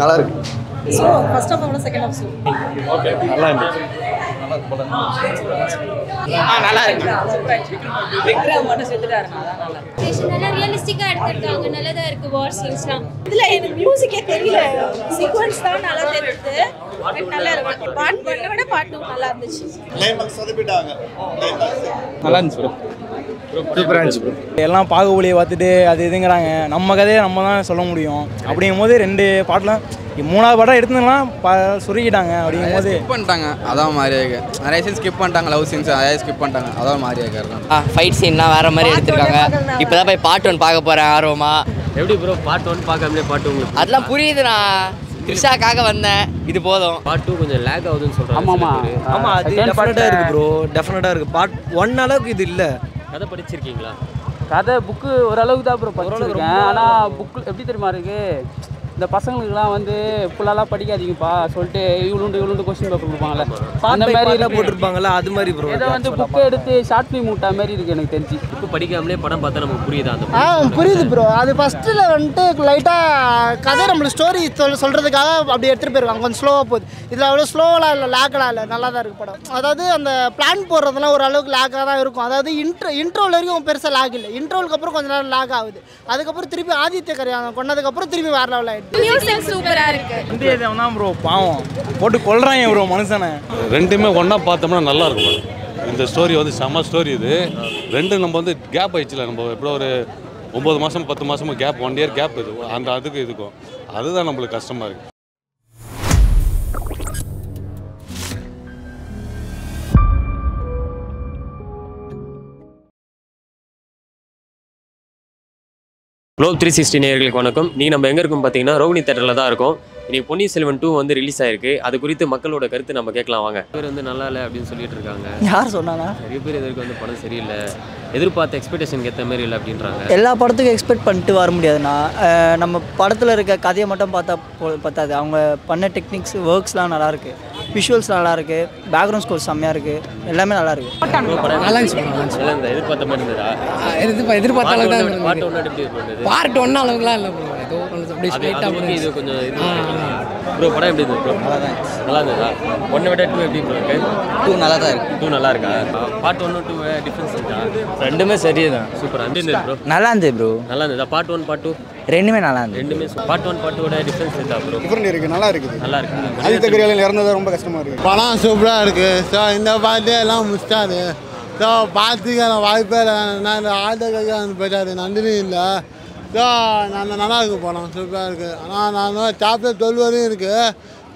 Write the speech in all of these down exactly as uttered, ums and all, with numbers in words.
நல்லா இருக்கு. So first of all second of so okay நல்லா இருக்கு. நல்லா போலாம். ஆ நல்லா இருக்கு. விக்ரம் மட்டும் செத்துட்டாருனா நல்லா இருக்கு. நல்லா ரியலிஸ்டிக்கா எடுத்துட்டாங்க. நல்லதா இருக்கு வார் சீன்ஸ்லாம். இதுல எனக்கு மியூசிக்கே தெரியல. சீக்வென்ஸ் தான் நல்லா தெரியுது. நல்லா இருக்கு. பார்ட் ஒன்னை விட பார்ட் டூ நல்லா இருந்துச்சு. லைமக் சொதப்பிட்டாங்க. நல்லா இருந்துச்சு. சூப்பரா இருந்துச்சு. எல்லாம் பாகுபலியை பார்த்துட்டு அது இதுங்கிறாங்க. நம்ம கதையை நம்ம தான் சொல்ல முடியும். அப்படிங்கும் போது ரெண்டு பாட்டெலாம் மூணாவது பாட்டாக எடுத்துலாம் சுருக்கிட்டாங்க. அப்படிங்கும் போது ஸ்கிப் பண்ணிட்டாங்க. அதான் மாதிரியா இருக்குது. நிறைய சீன் ஸ்கிப் பண்ணிட்டாங்க. லவ் சீன்ஸ் நிறைய ஸ்கிப் பண்ணிட்டாங்க. அதான் மாதிரியா இருக்காங்க. ஃபைட் சீன்லாம் வேறு மாதிரி எடுத்துருக்காங்க. இப்போ தான் போய் பார்ட் ஒன் பார்க்க போகிறேன் ஆர்வமாக. எப்படி ப்ரோ பார்ட் ஒன் பார்க்காமலே பார்ட் ஒன் அதெல்லாம் புரியுதுண்ணா. த்ரிஷாக்காக வந்தேன். இது போதும். பார்ட் டூ கொஞ்சம் லேக் ஆகுதுன்னு சொல்கிறாங்க. ஆமாம் ஆமாம் அது டெஃபினட்டாக இருக்குது ப்ரோ. டெஃபினட்டாக இருக்குது. பார்ட் ஒன் அளவுக்கு இது இல்லை. கதை படிச்சிருக்கீங்களா? கதை புக்கு ஓரளவுக்கு தான் ப்ரோ படிச்சிருக்கேன். ஆனால் புக்கு எப்படி தெரியுமா இருக்குது, இந்த பசங்களுக்குலாம் வந்து ஃபுல்லாலாம் படிக்காதீங்கப்பா சொல்லிட்டு இவ்வளோண்டு இவ்வளோண்டு கொஸ்டின் பேப்பர் கொடுப்பாங்களே, அந்த மாதிரிலாம் போட்டிருப்பாங்களா? அது மாதிரி ப்ரோ இதை வந்து புக்கை எடுத்து ஷார்ட் ஃபிலிம் விட்டா மாதிரி இருக்குது எனக்கு தெரிஞ்சு. இப்போ படிக்காமலே படம் பார்த்தா நமக்கு புரியுதா? ஆ புரியுது ப்ரோ. அது ஃபஸ்ட்டில் வந்துட்டு லைட்டாக கதை நம்மளுக்கு ஸ்டோரி சொல் சொல்கிறதுக்காக அப்படி எடுத்துகிட்டு போயிருக்காங்க. கொஞ்சம் ஸ்லோவாக போகுது. இதில் அவ்வளோ ஸ்லோவெலாம் இல்லை, லேக்கெலாம் இல்லை, நல்லா தான் இருக்குது படம். அதாவது அந்த பிளான் போடுறதுலாம் ஓரளவுக்கு லேக்காக தான் இருக்கும். அதாவது இன்ட்ரோ இன்ட்ரோவில் வரைக்கும் பெருசாக லேக் இல்லை. இன்ட்ரோவுக்கு அப்புறம் கொஞ்சம் நேரம் லேக் ஆகுது. அதுக்கப்புறம் திருப்பி ஆதித்ய கரையாங்க கொண்டதுக்கப்புறம் திருப்பி வேற லெவல் ஆகிடுது. மியூசிக் சூப்பரா இருக்கு. இந்த ஏதனா ப்ரோ பாவம் போட்டு கொல்றாங்க ப்ரோ மனுஷனை. ரெண்டுமே ஒண்ணா பார்த்தோம்னா நல்லா இருக்கும். இந்த ஸ்டோரி வந்து சம ஸ்டோரி. இது ரெண்டு நம்ம வந்து கேப் ஆயிடுச்சுல, நம்ம எப்போ ஒரு ஒன்பது மாசம் பத்து மாசமும் கேப், ஒன் இயர் கேப் இது அந்த அதுக்கு இதுக்கும். அதுதான் நம்மளுக்கு கஷ்டமா இருக்கு. குளோப் த்ரீ சிக்ஸ்டி நேயர்களுக்கு வணக்கம். நீ நம்ம எங்கே இருக்கும் பார்த்தீங்கன்னா ரோகிணி தேட்டரில் தான் இருக்கும். இன்றைக்கி பொன்னி செல்வன் டூ வந்து ரிலீஸ் ஆயிருக்கு. அது குறித்து மக்களோட கருத்து நம்ம கேட்கலாம் வாங்க. பேர் வந்து நல்லா இல்லை அப்படின்னு சொல்லிட்டு இருக்காங்க. யார் சொன்னாங்க? நிறைய பேர் எதற்கு வந்து படம் சரியில்லை, எதிர்பார்த்த எக்ஸ்பெக்டேஷனுக்கு ஏற்ற மாதிரி இல்லை அப்படின்றாங்க. எல்லா படத்துக்கும் எக்ஸ்பெக்ட் பண்ணிட்டு வர முடியாதுண்ணா. நம்ம படத்தில் இருக்க கதையை மட்டும் பார்த்தா பத்தாது. அவங்க பண்ண டெக்னிக்ஸ் ஒர்க்ஸ்லாம் நல்லாயிருக்கு, விஷுவல்ஸ் நல்லாயிருக்கு, பேக்ரவுண்ட் ஸ்கோர் செம்மையாக இருக்குது, எல்லாமே நல்லாயிருக்கு. எதிர்பார்த்த மாதிரி இருந்ததா? எதிர்பார்த்த அளவுக்கு தான். பார்ட் ஒன் எப்படி பண்ணுது? பார்ட் ஒன் அளவுக்குலாம் இல்லை ப்ரோ. ஏதோ கொஞ்சம் இது கொஞ்சம் ப்ரோ. படம் எப்படி இருந்தது ப்ரோ? நல்லா தான். நல்லா இருந்ததா? ஒன்றை விட டூ எப்படி ப்ரோ இருக்கு? டூ நல்லா தான் இருக்குது. டூ நல்லா இருக்கா? பார்ட் ஒன்று டூ டிஃப்ரென்ஸ் இருக்கா? ரெண்டுமே சரியே தான். சூப்பராக இருந்தது ப்ரோ. நல்லா இருந்தது ப்ரோ. நல்லா இருந்ததா? பார்ட் ஒன் பார்ட் டூ ரெண்டுமே நல்லா இருந்தது. ரெண்டுமே பார்ட் ஒன் பார்ட் டூவோட டிஃப்ரென்ஸ் இருக்கா ப்ரோ? டிஃப்ரெண்ட் இருக்குது. நல்லா இருக்குது. நல்லா இருக்குது. ஆதித்ய கரிகாலன் இறந்தது ரொம்ப கஷ்டமாக இருக்குது. படம் சூப்பராக இருக்குது. ஸோ இந்த பார்ட்டே எல்லாம் முடிச்சாரு. ஸோ பார்த்துக்கான வாய்ப்பே இல்லை. நான் இந்த ஆதித்ய கரிகாலன் போயிட்டாரு. நந்தினி இல்லை. ஸோ நான் நல்லா இருக்கு படம். சூப்பராக இருக்குது. ஆனால் நான் சாப்டர் டுவெல் வரையும் இருக்குது.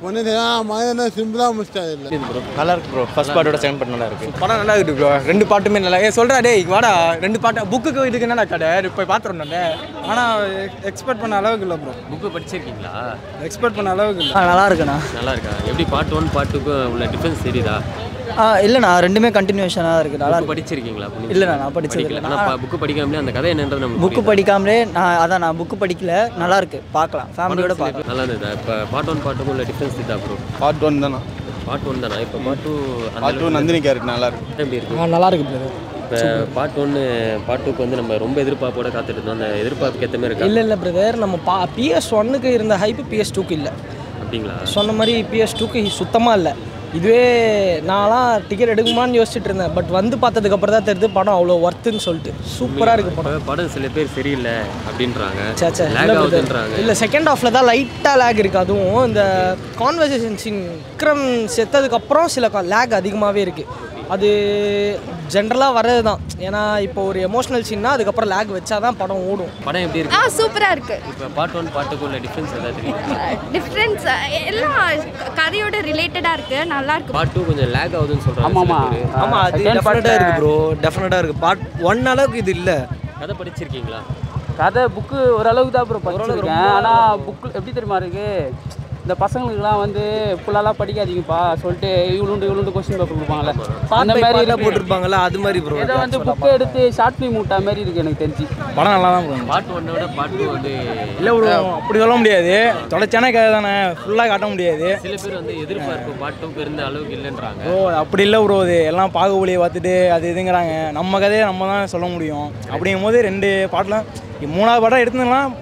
ஒன்றும் தெரியாது, சிம்பிளாக முடிச்சிட்டாது. இல்லை ப்ரோ நல்லா இருக்குது ப்ரோ. ஃபர்ஸ்ட் பார்ட்டோட செகண்ட் பார்ட் நல்லா இருக்குது. படம் நல்லா இருக்குது ப்ரோ. ரெண்டு பாட்டுமே நல்லா ஏன் சொல்கிறா டே வாடா ரெண்டு பாட்டு புக்குக்கு இதுக்கு என்னடா கடை போய் பார்த்துருந்தோம்ல. ஆனால் எக்ஸ்பெக்ட் பண்ண அளவுக்கு இல்லை ப்ரோ. புக்கு படிச்சிருக்கீங்களா? எக்ஸ்பெக்ட் பண்ண அளவுக்கு இல்லை. நல்லா இருக்குண்ணா. நல்லா இருக்கா? எப்படி பார்ட் ஒன் பார்ட்டுக்கு உள்ள டிஃபரன்ஸ் தெரியுதா? ஆ இல்லைண்ணா ரெண்டுமே கண்டினியூஷனாக இருக்குது. நல்லா படிச்சிருக்கீங்களா? இல்லைண்ணா நான் படிச்சிருக்கேன். நான் புக்கு படிக்காமலே அந்த கதை என்னன்றது நம்ம புக்கு படிக்காமலே நான் அதான் நான் புக்கு படிக்கல. நல்லா இருக்குது. பார்க்கலாம் ஃபேமிலியோட பார்க்கலாம். நல்லா இருந்தது. இப்போ பார்ட் ஒன் பார்ட்டுக்கு உள்ள டிஃப்ரென்ஸ் இருக்கா ப்ரோ? பார்ட் ஒன் தானா? பார்ட் ஒன் தானா? இப்போ part two part two Nandini character நல்லா இருக்குது. எப்படி இருக்குது? நல்லா இருக்குது ப்ரோ. இப்போ பார்ட் ஒன்று பார்ட் டூக்கு வந்து நம்ம ரொம்ப எதிர்பார்ப்போட காத்துட்டு இருந்தோம். அந்த எதிர்பார்ப்புக்கு ஏற்ற மாதிரி இருக்கா? இல்லை இல்லை பிரதர். நம்ம பா பிஎஸ் ஒன்னுக்கு இருந்த ஹைப்பு பிஎஸ் டூக்கு இல்லை. அப்படிங்களா? சொன்ன மாதிரி பிஎஸ் டூக்கு சுத்தமாக இல்லை. இதுவே நான்லாம் டிக்கெட் எடுக்குமான்னு யோசிச்சுட்டு இருந்தேன். பட் வந்து பார்த்ததுக்கப்புறம் தான் தெரிஞ்சு படம் அவ்வளோ ஒர்த்துன்னு சொல்லிட்டு. சூப்பராக இருக்குது படம். படம் சில பேர் சரியில்லை அப்படின்றாங்க. சேச்சா லேக்ன்றாங்க. இல்லை செகண்ட் ஹாஃபில் தான் லைட்டாக லேக் இருக்குது. அதுவும் இந்த கான்வர்சேஷன் சீன் விக்ரம் செத்ததுக்கப்புறம் சில லேக் அதிகமாகவே இருக்குது. அது ஜென்ரலாக வர்றது தான். ஏன்னா இப்போ ஒரு எமோஷனல் சீன்னா அதுக்கப்புறம் லேக் வச்சா தான் படம் ஓடும். படம் எப்படி இருக்கு? ஆ சூப்பராக இருக்குது. இப்போ பார்ட் ஒன் பார்ட்டுக்குள்ள டிஃப்ரென்ஸ் ஏதாவது? டிஃப்ரென்ஸ் எல்லாம் கதையோட ரிலேட்டடாக இருக்குது. நல்லா இருக்குது. பார்ட் டூ கொஞ்சம் லேக் ஆகுதுன்னு சொல்கிறாங்க. ஆமாம் ஆமாம் அது டெஃபினட்டாக இருக்குது ப்ரோ. டெஃபினட்டாக இருக்குது. பார்ட் ஒன் அளவுக்கு இது இல்லை. கதை படிச்சிருக்கீங்களா? கதை புக்கு ஓரளவுக்கு தான் ப்ரோ படிச்சிருக்கேன். ஆனால் புக்கு எப்படி தெரியுமா இருக்குது, இந்த பசங்களுக்குலாம் வந்து ஃபுல்லாலாம் படிக்காதீங்கப்பா சொல்லிட்டு இவ்வளோண்டு இவ்வளோண்டு கொஸ்டின் பேப்பர் கொடுப்பாங்களே அந்த மாதிரி எல்லாம் போட்டிருப்பாங்களே அது மாதிரி ப்ரோ. இதை வந்து புக்கை எடுத்து ஷார்ட் ஃபிலிம் விட்டா மாதிரி இருக்குது எனக்கு தெரிஞ்சு. படம் நல்லா தான் போகும். பார்ட் ஒன்னை விட பார்ட் டூ வந்து இல்லை அப்படி சொல்ல முடியாது, தொடர்ச்சியான கதை தானே ஃபுல்லாக காட்ட முடியாது. சில பேர் வந்து எதிர்பார்ப்பு பார்ட் டூ பெருந்த அளவுக்கு இல்லைன்றாங்க. ஓ அப்படி இல்லை ப்ரோ, அது எல்லாம் பாகுபலியை பார்த்துட்டு அது இதுங்கிறாங்க. நம்ம கதையை நம்ம தான் சொல்ல முடியும். அப்படிங்கும் போது ரெண்டு பாட்டெலாம் மூணாவது படம் எடுத்துலாம்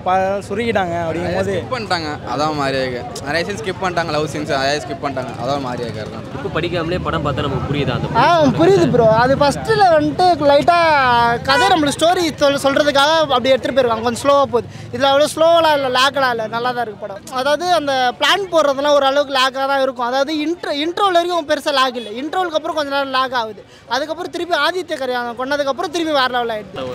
சுருக்கிட்டாங்க அப்படிங்கும் போது ஸ்கிப் பண்ணிட்டாங்க. அதான் மாதிரியா இருக்கு, நிறைய சீன் ஸ்கிப் பண்ணிட்டாங்க, லவ் சீன்ஸ் நிறைய ஸ்கிப் பண்ணிட்டாங்க. அதான் மாதிரியா இருக்கு. இப்போ படிக்காமலே படம் பார்த்தா நமக்கு புரியுதா? ஆ புரியுது ப்ரோ. அது ஃபர்ஸ்ட்டில் வந்துட்டு லைட்டாக கதை நம்மளுக்கு ஸ்டோரி சொல் சொல்கிறதுக்காக அப்படி எடுத்துகிட்டு போயிருக்காங்க. கொஞ்சம் ஸ்லோவாக போகுது. இதில் அவ்வளோ ஸ்லோவெலாம் இல்லை, லேக்கெலாம் இல்லை, நல்லா தான் இருக்குது படம். அதாவது அந்த பிளான் போடுறதுலாம் ஓரளவுக்கு லேக்காக தான் இருக்கும். அதாவது இன்ட்ரோ இன்ட்ரோவில் வரைக்கும் பெருசாக லேக் இல்லை, இன்ட்ரோவுக்கு அப்புறம் கொஞ்சம் நேரம் லேக் ஆகுது. அதுக்கப்புறம் திருப்பி ஆதித்ய கரையாங்க கொண்டதுக்கப்புறம் திருப்பி வேறு லெவல் ஆகிடுது.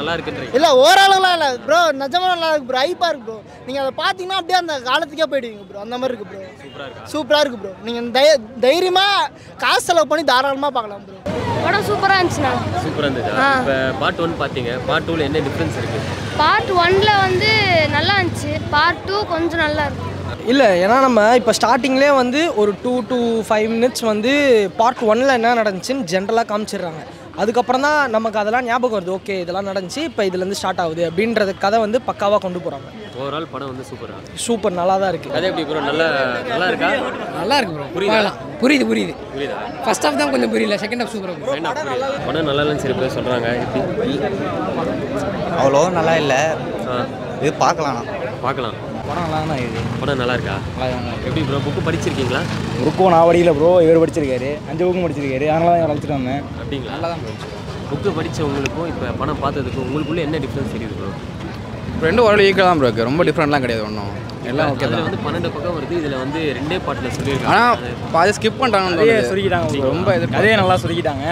நல்லா இருக்குது இல்லை ஓரளவுலாம் இல்லை ப்ரோ, நிஜமாக நல்லா இருக்குது ப்ரோ, ஹைப்பாக இருக்குது ப்ரோ. நீங்கள் அதை பார்த்தீங்கன்னா அப்படியே அந்த காலத்துக்கே போயிடுவீங்க ப்ரோ, அந்த மாதிரி இருக்குது ப்ரோ, சூப்பராக இருக்குது ப்ரோ. நீங்கள் தை தைரியமாக காசு செலவு பண்ணி தாராளமாக பார்க்கலாம் ப்ரோ. படம் சூப்பராக இருந்துச்சுண்ணா. சூப்பராக இருந்துச்சா? இப்போ பார்ட் ஒன் பார்த்தீங்க, பார்ட் டூவில் என்ன டிஃப்ரென்ஸ் இருக்குது? பார்ட் ஒன்னில் வந்து நல்லா இருந்துச்சு, பார்ட் டூ கொஞ்சம் நல்லா இருக்குது. இல்லை ஏன்னா நம்ம இப்போ ஸ்டார்டிங்லேயே வந்து ஒரு டூ டு ஃபைவ் மினிட்ஸ் வந்து பார்ட் ஒன்னில் என்ன நடந்துச்சுன்னு ஜென்ரலாக காமிச்சிடுறாங்க. அதுக்கப்புறம் தான் நமக்கு அதெல்லாம் ஞாபகம் வருது, ஓகே இதெல்லாம் நடந்துச்சு இப்போ இதுலேருந்து ஸ்டார்ட் ஆகுது அப்படின்றது கதை வந்து பக்காவாக கொண்டு போகிறாங்க. ஓவரால் படம் வந்து சூப்பராக சூப்பர் நல்லா தான் இருக்குது. அதே எப்படி ப்ரோ? நல்லா நல்லா இருக்கா? நல்லா இருக்கு ப்ரோ. புரியுதா? புரியுது புரியுது புரியுதா? ஃபர்ஸ்ட் ஹாஃப் தான் கொஞ்சம் புரியல, செகண்ட் ஹாஃப் சூப்பராக இருக்கும். படம் நல்லா இல்லைன்னு சரி பேர் சொல்கிறாங்க. எப்படி? அவ்வளோ நல்லா இல்லை, இது பார்க்கலாம் பார்க்கலாம். படம் நல்லா தான் இது. படம் நல்லா இருக்கா? எப்படி ப்ரோ? புக்கு படிச்சிருக்கீங்களா? புக்கும் நான் படிக்கல ப்ரோ, இவர் படிச்சிருக்காரு, அஞ்சு புக்கும் படிச்சிருக்காரு, அதனால தான் வளர்த்துட்டு வந்தேன். அப்படிங்களா? நல்லா தான் படிச்சு. புக்கு படித்தவங்களுக்கும் இப்போ படம் பார்த்ததுக்கும் உங்களுக்குள்ளே என்ன டிஃப்ரென்ஸ் தெரியுது ப்ரோ? ரெண்டும் ஓரளவு ஈக்குவல் தான் ப்ரோ இருக்குது, ரொம்ப டிஃப்ரெண்ட்லாம் கிடையாது ஒன்றும், எல்லாம் ஓகே தான். வந்து பன்னெண்டு பக்கம் வருது, இதில் வந்து ரெண்டே பாட்டில் சொல்லியிருக்காங்க. ஆனால் அதை ஸ்கிப் பண்ணுறாங்க, சுருக்கிட்டாங்க ரொம்ப, இது அதே நல்லா சுருக்கிட்டாங்க.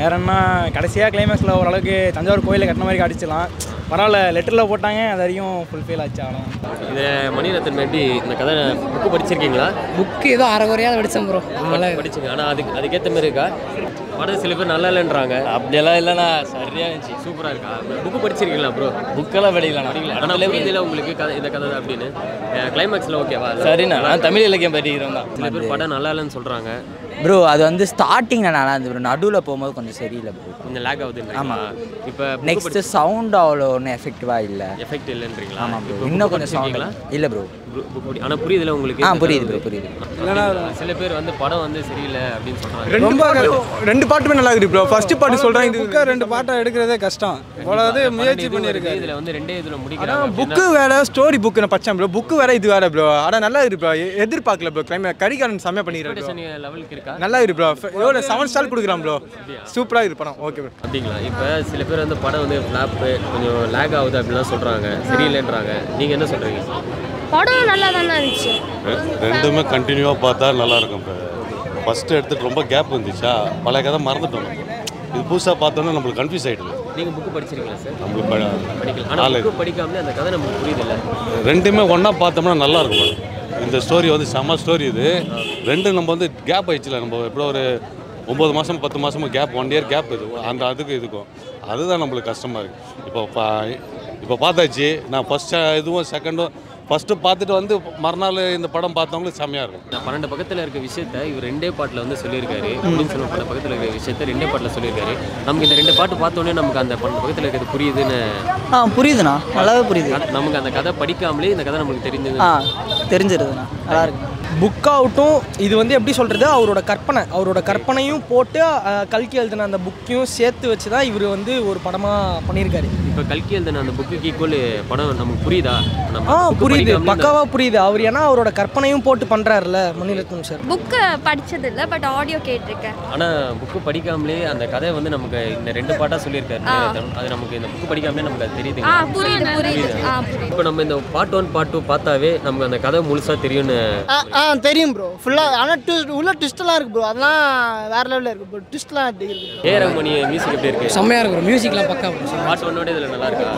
வேறன்னா கடைசியாக கிளைமேக்ஸில் ஓரளவுக்கு தஞ்சாவூர் கோயிலில் கட்டின மாதிரி அடிச்சிடலாம், பரவாயில்ல. லெட்டரில் போட்டாங்க, அது வரைக்கும் ஃபுல்ஃபில் ஆச்சு. ஆனால் இது மணிரத்னம் எப்படி இந்த கதை? புக்கு படிச்சிருக்கீங்களா? புக்கு ஏதோ அரை குறையாக படித்தேன் ப்ரோ. நல்லா படிச்சுங்க. ஆனால் அதுக்கு அதுக்கேற்ற மாதிரி இருக்கா படம்? சில பேர் நல்லா இல்லைன்றாங்க. அப்படியெல்லாம் இல்லைண்ணா, சரியாக இருந்துச்சு, சூப்பராக இருக்கா? புக்கு படிச்சிருக்கீங்களா ப்ரோ? புக்கெல்லாம் படிக்கலாம் அப்படிங்களா? ஆனால் இதில் உங்களுக்கு கதை இந்த கதை தான் அப்படின்னு கிளைமேக்ஸில் ஓகேவா? சரிண்ணா, நான் தமிழ் இலக்கியம் படிக்கிறேன் தான். சில பேர் படம் நல்லா இல்லைன்னு சொல்கிறாங்க ப்ரோ. அது வந்து ஸ்டார்டிங்கில் நல்லா இருந்தது ப்ரோ, நடுவில் போகும்போது கொஞ்சம் சரியில்லை ப்ரோ, கொஞ்சம் லேக் ஆகுது. ஆமாம். இப்போ நெக்ஸ்ட்டு சவுண்ட் அவ்வளோ ஒன்றும் எஃபெக்டிவாக இல்லை. எஃபெக்ட் இல்லைன்றீங்களா? ஆமாம் ப்ரோ, இன்னும் கொஞ்சம் சவுண்ட்லாம் இல்லை ப்ரோ. ஆனால் புரியுதுல உங்களுக்கு? ஆ புரியுது ப்ரோ, புரியுது. இல்லைனா சில பேர் வந்து படம் வந்து சரியில்லை அப்படின்னு சொல்கிறாங்க. ரொம்ப ரெண்டு பாட்டுமே நல்லா இருக்குது ப்ரோ. ஃபர்ஸ்ட் பாட்டு சொல்கிறாங்க, இதுக்கு ரெண்டு பாட்டாக எடுக்கிறதே கஷ்டம், அவ்வளோது முயற்சி பண்ணியிருக்கு. இதில் வந்து ரெண்டே இதில் முடிக்கலாம். புக்கு வேறு, ஸ்டோரி புக்கு நான் படித்தேன் ப்ரோ, புக்கு வேறு இது வேறு ப்ரோ. ஆனால் நல்லா இருக்குது ப்ரோ, எதிர்பார்க்கல ப்ரோ. கிளைமே கரிகாலன் செம்மையாக பண்ணிடுறேன் லெவலுக்கு இருக்கு. நல்லா இருக்கு ப்ரோ, எவ்வளோ செவன் ஸ்டார் கொடுக்குறான் ப்ரோ, சூப்பராக இருக்கு படம். Okay bro. அப்படிங்களா? இப்போ சில பேர் வந்து படம் வந்து ஃப்ளாப் கொஞ்சம் லேக் ஆகுது அப்படிலாம் சொல்கிறாங்க, சரியில்லைன்றாங்க. நீங்கள் என்ன சொல்கிறீங்க? படம் நல்லா தானே இருந்துச்சு. ரெண்டுமே கண்டினியூவாக பார்த்தா நல்லா இருக்கும். இப்போ ஃபஸ்ட்டு எடுத்துகிட்டு ரொம்ப கேப் வந்துச்சா, பழைய கதை மறந்துட்டோம். இது புதுசாக பார்த்தோன்னா நம்மளுக்கு கன்ஃபியூஸ் ஆகிடுது. நீங்கள் புக்கு படிச்சிருக்கீங்களா சார்? நம்மளுக்கு படிக்கலாம். ஆனால் புக்கு படிக்காமலே அந்த கதை நமக்கு புரியுதில்ல. ரெண்டுமே ஒன்றா பார்த்தோம்னா நல்லா இருக்கும். இந்த ஸ்டோரி வந்து செம ஸ்டோரி இது. ரெண்டு நம்ம வந்து கேப் ஆயிடுச்சுல, நம்ம எப்படோ ஒரு ஒம்பது மாதம் பத்து மாதமும் கேப், ஒன் இயர் கேப் இது அந்த அதுக்கு இதுக்கும். அதுதான் நம்மளுக்கு கஷ்டமாக இருக்குது. இப்போ பா இப்போ பார்த்தாச்சு நான் ஃபஸ்ட்டு இதுவும் செகண்டும் ஃபஸ்ட்டு பார்த்துட்டு வந்து மறுநாள் இந்த படம் பார்த்தவங்களுக்கு செம்மையாக இருக்கும். நான் பன்னெண்டு பக்கத்தில் இருக்க விஷயத்த இவர் ரெண்டே பாட்டில் வந்து சொல்லியிருக்காரு அப்படின்னு சொல்லுவோம். பன்னெண்டு பக்கத்தில் இருக்கிற விஷயத்த ரெண்டே பாட்டில் சொல்லியிருக்காரு. நமக்கு இந்த ரெண்டு பாட்டு பார்த்தோன்னே நமக்கு அந்த பன்னெண்டு பக்கத்தில் இருக்கிறது புரியுதுன்னு. ஆ புரியுதுண்ணா, நல்லாவே புரியுது. நமக்கு அந்த கதை படிக்காமலே இந்த கதை நமக்கு தெரிஞ்சது தெரிஞ்சிருதுண்ணா, நல்லா இருக்கு. புக் அவுட்டும் இது வந்து எப்படி சொல்கிறது, அவரோட கற்பனை அவரோட கற்பனையும் போட்டு கல்கி எழுதின அந்த புக்கையும் சேர்த்து வச்சு தான் இவர் வந்து ஒரு படமாக பண்ணியிருக்காரு. இப்போ கல்கி எழுதின அந்த புக்குக்கு ஈக்குவல் படம் நமக்கு புரியுதா? ஆ புரியுது, பக்காவாக புரியுது அவர். ஏன்னா அவரோட கற்பனையும் போட்டு பண்ணுறாருல மணிரத்னம் சார். புக்கை படித்தது இல்லை, பட் ஆடியோ கேட்டிருக்கேன். ஆனால் புக்கு படிக்காமலே அந்த கதை வந்து நமக்கு இந்த ரெண்டு பாட்டாக சொல்லியிருக்காரு. அது நமக்கு இந்த புக்கு படிக்காமலே நமக்கு அது தெரியுது. புரியுது புரியுது. இப்போ நம்ம இந்த பார்ட் ஒன் பார்ட் டூ பார்த்தாவே நமக்கு அந்த கதை முழுசாக தெரியும்னு தெரியும் ப்ரோ ஃபுல்லாக. ஆனால் ட்விஸ் உள்ள ட்விஸ்டெல்லாம் இருக்குது ப்ரோ, அதெல்லாம் வேறு லெவலில் இருக்குது ப்ரோ. ட்விஸ்ட்லாம் எப்படி இருக்குது? ஏ ரகுமான் மியூசிக் எப்படி இருக்குது? செம்மையாக இருக்கும் ப்ரோ, மியூசிக்லாம் பக்கா ப்ரோ. பாட்டு ஒன்னோட இதில் நல்லா இருக்கா?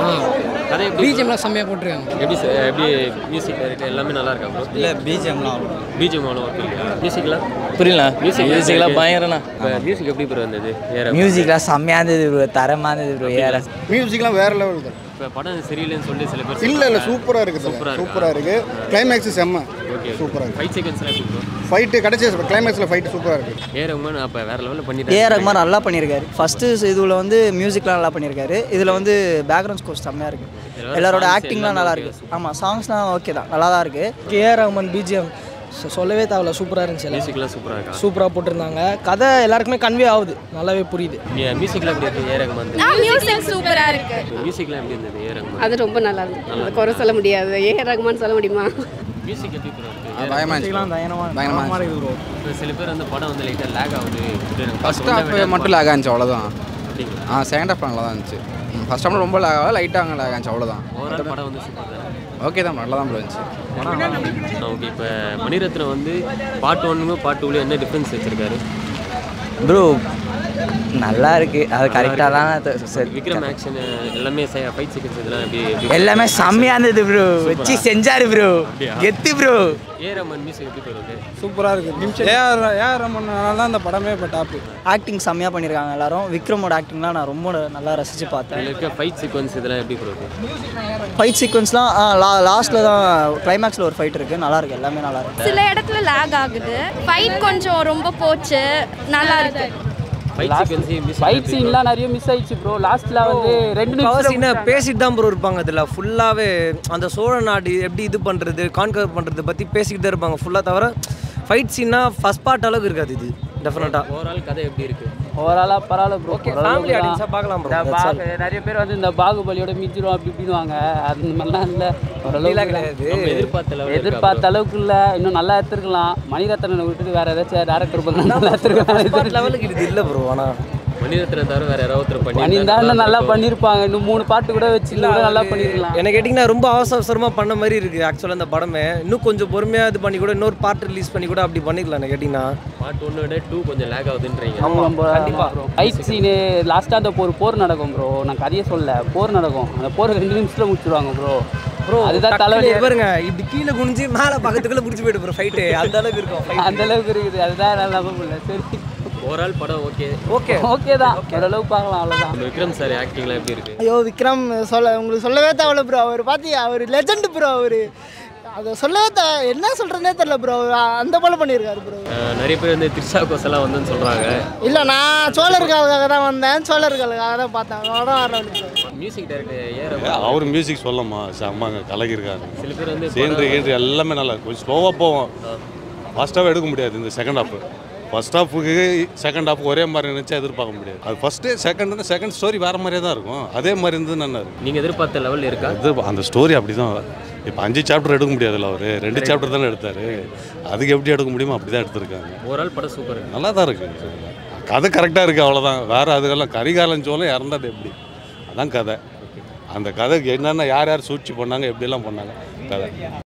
அதே பிஜிஎம்லாம் செம்மையாக போட்டிருக்காங்க. எப்படி சார் எப்படி மியூசிக் எல்லாமே நல்லா இருக்கா ப்ரோ? இல்லை பிஜிஎம்லாம் பிஜிஎம் அவ்வளோ இல்லையா? மியூசிக்லாம் புரியல, மியூசிக் மியூசிக்லாம் பயங்கரண்ணா. மியூசிக் எப்படி ப்ரோ இருந்தது? ஏ ரகுமான் மியூசிக்லாம் செம்மையாக இருந்தது ப்ரோ, தரமாக இருந்தது ப்ரோ. ஏ ரகுமான் மியூசிக்லாம் வேறு லெவல் தான். படம் சரியில்லைன்னு சொல்லி சில பேர் இல்ல இல்ல சூப்பரா இருக்கு சூப்பரா இருக்கு கிளைமாக்ஸ் செம்ம ஓகே சூப்பரா இருக்கு ஃபைட் சீக்வென்ஸ்லாம் சூப்பரா ஃபைட் கடச்சே கிளைமாக்ஸ்ல ஃபைட் சூப்பரா இருக்கு ஏ ரஹ்மான் அப்ப வேற லெவல்ல பண்ணிட்டாரு ஏ ரஹ்மான் நல்லா பண்ணிருக்காரு ஃபர்ஸ்ட் இதுல வந்து மியூзикலாம் நல்லா பண்ணிருக்காரு இதுல வந்து பேக்ரவுண்ட் ஸ்கோர் செம்மயா இருக்கு எல்லாரோட ஆக்டிங்லாம் நல்லா இருக்கு ஆமா சாங்ஸ்லாம் ஓகே தான் நல்லா தான் இருக்கு கே ஆர் ரஹ்மான் பிஜிஎம் சொல்லவே தேவையில்ல சூப்பராக இருந்துச்சு மியூசிக்லாம் சூப்பராக இருக்கு சூப்பராக போட்டிருந்தாங்க கதை எல்லாருக்குமே கன்வே ஆகுது நல்லாவே புரியுது மியூசிக்லாம் எப்படி இருக்குது ஏ ரஹ்மான் மியூசிக் சூப்பராக இருக்கு மியூசிக்லாம் எப்படி இருந்தது ஏ ரஹ்மான் அது ரொம்ப நல்லா இருந்துச்சு அது குறை சொல்ல முடியாது ஏ ரஹ்மான் சொல்ல முடியுமா மியூசிக் எப்படி இருக்கு பயங்கரமா பயங்கரமா இருக்கு bro சில பேர் அந்த படம் வந்து லைட்டா லாக் ஆகுது ஃபர்ஸ்ட் ஹாஃப் மட்டும் லாக் ஆஞ்சு அவ்வளவுதான் ஆ செகண்ட் ஹாஃப் நல்லா தான் இருந்துச்சு ஃபர்ஸ்ட் ஹாஃப் ரொம்ப லாக் ஆகல லைட்டா அங்க லாக் ஆஞ்சு அவ்வளவுதான் அந்த படம் வந்து சூப்பரா இருக்கு ஓகே தான் நல்லா தான் இருந்துச்சு ஓகே இப்போ மணிரத்னம் வந்து பார்ட் ஒன்னு பார்ட் டூல என்ன டிஃபரன்ஸ் வச்சிருக்காரு ப்ரோ நல்லா இருக்கு அது கரெக்ட்டா தான் சார் விக்ரம் ஆக்சன் எல்லாமே ஃபைட் சீக்வென்ஸ் இதெல்லாம் அப்படியே எல்லாமே செம்மையா இருந்தது ப்ரோ வெச்சி செஞ்சாரு ப்ரோ கெத்து ப்ரோ ஏ ரஹ்மான் மியூசிக் எப்படி போறது சூப்பரா இருக்கு ஏ ஆர் ரஹ்மானால தான் அந்த படமே இப்ப டாப் ஆக்டிங் செம்மையா பண்ணிருக்காங்க எல்லாரும் விக்ரமோட ஆக்டிங்லாம் நான் ரொம்ப நல்லா ரசிச்சு பார்த்தேன் இருக்க ஃபைட் சீக்வென்ஸ் இதெல்லாம் எப்படி போறது ஃபைட் சீக்வென்ஸ்லாம் லாஸ்ட்ல தான் கிளைமாக்ஸ்ல ஒரு ஃபைட் இருக்கு நல்லா இருக்கு எல்லாமே நல்லா இருக்கு சில இடத்துல லாக் ஆகுது ஃபைட் கொஞ்சம் ரொம்ப போச்சு நல்லா இருக்கு ஃபைட் சீன்லாம் நிறைய மிஸ் ஆயிடுச்சு ப்ரோ லாஸ்ட்ல வந்து ரெண்டு நிமிஷம் பேசிட்டு தான் ப்ரோ இருப்பாங்க அதில் ஃபுல்லாகவே அந்த சோழ நாடு எப்படி இது பண்ணுறது கான்கவர் பண்ணுறது பற்றி பேசிக்கிட்டு தான் இருப்பாங்க ஃபுல்லாக தவிர ஃபைட் சீன்னா ஃபர்ஸ்ட் பார்ட் அளவுக்கு இருக்காது இது டெஃபினட்டாக ஓவரால் கதை எப்படி இருக்குது ஓவராலாக பரவாயில்ல ப்ரோ ஓகே ஃபேமிலி ஆடியன்ஸாக பார்க்கலாம் ப்ரோ நிறைய பேர் வந்து இந்த பாகுபலியோட மிஞ்சிரும் அப்படி இப்படிவாங்க அந்த மாதிரிலாம் இல்லை ஓரளவுக்கு கிடையாது எதிர்பார்த்த எதிர்பார்த்த அளவுக்கு இல்லை இன்னும் நல்லா எடுத்துருக்கலாம் மணிரத்னனை விட்டுட்டு வேறு ஏதாச்சும் டேரக்டர் பண்ணலாம் நல்லா எடுத்துருக்கலாம் லெவலுக்கு இது இல்லை ப்ரோ ஆனால் மணிரத்ன தவிர வேறு யாராவது பண்ணி பண்ணியிருந்தா நல்லா பண்ணியிருப்பாங்க இன்னும் மூணு பாட்டு கூட வச்சுருந்தா நல்லா பண்ணியிருக்கலாம் எனக்கு கேட்டிங்கன்னா ரொம்ப அவசர அவசரமாக பண்ண மாதிரி இருக்குது ஆக்சுவலாக அந்த படமே இன்னும் கொஞ்சம் பொறுமையாக இது பண்ணி கூட இன்னொரு பாட்டு ரிலீஸ் பண்ணி கூட அப்படி பண்ணிக்கலாம் எனக்கு கேட்டிங்கன்னா பாட்டு ஒன்று விட டூ கொஞ்சம் லேக் ஆகுதுன்றீங்க ஆமாம் கண்டிப்பாக ஃபைட் சீனு லாஸ்ட்டாக அந்த போர் போர் நடக்கும் ப்ரோ நான் கதையே சொல்ல போர் நடக்கும் அந்த போர் ரெண்டு நிமிஷத்தில் முடிச்சுடுவாங்க ப்ரோ ப்ரோ அதுதான் தலைவலி பாருங்க இப்படி கீழே குனிஞ்சு மேலே பக்கத்துக்குள்ளே பிடிச்சி போய்ட்டு ப்ரோ ஃபைட்டு அந்த அளவுக்கு இருக்கும் அந்த அளவுக்கு இருக்குது அதுதான் நல்லா நம்ப முடியல சரி ஓவரால் படம் ஓகே ஓகே ஓகே தான் ஓரளவு பார்க்கலாம் அவ்வளோதான் விக்ரம் சார் ஆக்டிங்லாம் எப்படி இருக்கு ஐயோ விக்ரம் சொல்ல உங்களுக்கு சொல்லவே தேவையில்ல ப்ரோ அவர் பார்த்தி அவர் லெஜெண்ட் ப்ரோ அவர் அதை சொல்லவே தே என்ன சொல்கிறதுனே தெரில ப்ரோ அந்த போல பண்ணியிருக்காரு ப்ரோ நிறைய பேர் வந்து திரிஷா கோசெல்லாம் வந்துன்னு சொல்கிறாங்க இல்லை நான் சோழர்களுக்காக தான் வந்தேன் சோழர்களுக்காக தான் பார்த்தேன் மியூசிக் டைரக்டர் அவர் மியூசிக் சொல்லம்மா அம்மாங்க கலகிருக்காரு சில பேர் வந்து சேன்று கேட்டு எல்லாமே நல்லா கொஞ்சம் ஸ்லோவாக போவோம் ஃபாஸ்ட்டாகவே எடுக்க முடியாது இந்த செகண்ட் ஹாஃப் ஃபர்ஸ்ட் ஹாஃபுக்கு செகண்ட் ஹாஃப் ஒரே மாதிரி நினச்சா எதிர்பார்க்க முடியாது அது ஃபஸ்ட்டு செகண்ட் செகண்ட் ஸ்டோரி வேறு மாதிரியே தான் இருக்கும் அதே மாதிரி இருந்தது நல்லா இருக்கும் நீங்கள் எதிர்பார்த்த லெவலில் இருக்கா அது அந்த ஸ்டோரி அப்படி தான் இப்போ அஞ்சு சாப்டர் எடுக்க முடியாதுல்ல அவர் ரெண்டு சாப்டர் தானே எடுத்தார் அதுக்கு எப்படி எடுக்க முடியுமோ அப்படி தான் எடுத்திருக்காங்க ஓவரால் படம் சூப்பர் நல்லா தான் இருக்குது கதை கரெக்டாக இருக்குது அவ்வளோதான் வேறு அதுக்கெல்லாம் கரிகாலன் சோழன் இறந்தது எப்படி அதான் கதை அந்த கதைக்கு என்னென்ன யார் யார் சூழ்ச்சி பண்ணாங்க எப்படிலாம் பண்ணாங்க கதை